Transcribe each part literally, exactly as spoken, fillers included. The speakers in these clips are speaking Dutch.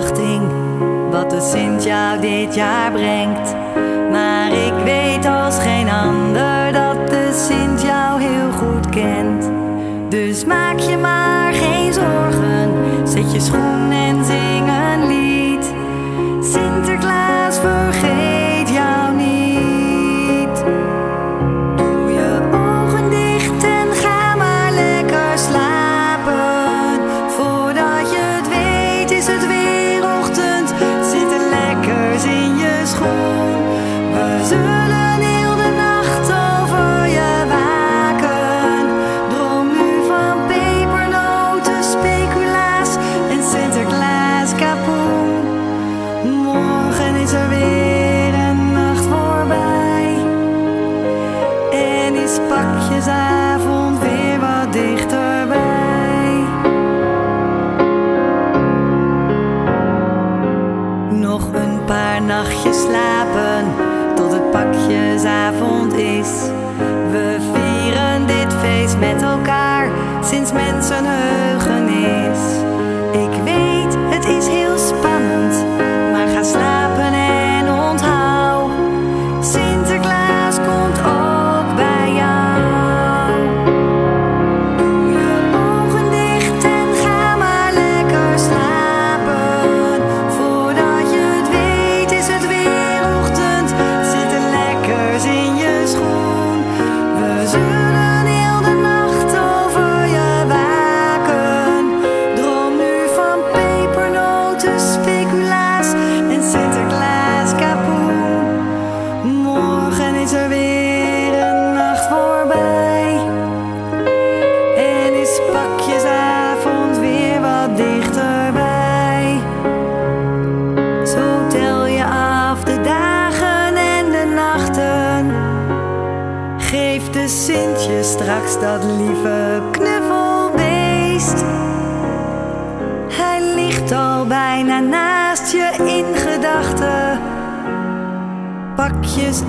verwachting wat de Sint jou dit jaar brengt. Maar ik weet als geen ander dat de Sint jou heel goed kent. Dus maak je maar geen zorgen, zet je schoen en zing een lied. Sinterklaas vergeet.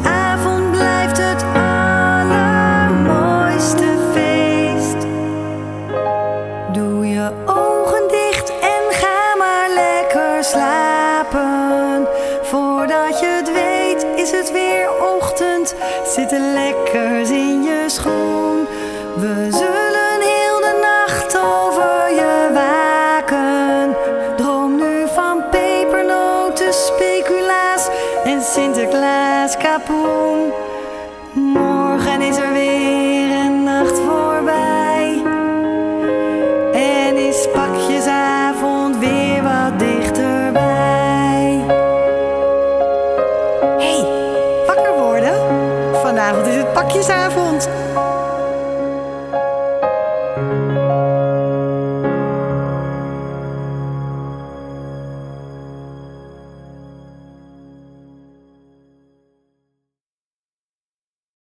Pakjesavond blijft het allermooiste feest. Doe je ogen dicht en ga maar lekker slapen. Voordat je het weet is het weer ochtend. Zitten lekkers in je schoen. We zullen heel de nacht over je waken. Droom nu van pepernoten, speculaas en Sinterklaas. Kapoen. Morgen is er weer een nacht voorbij en is pakjesavond weer wat dichterbij. Hé, hey, wakker worden! Vanavond is het pakjesavond.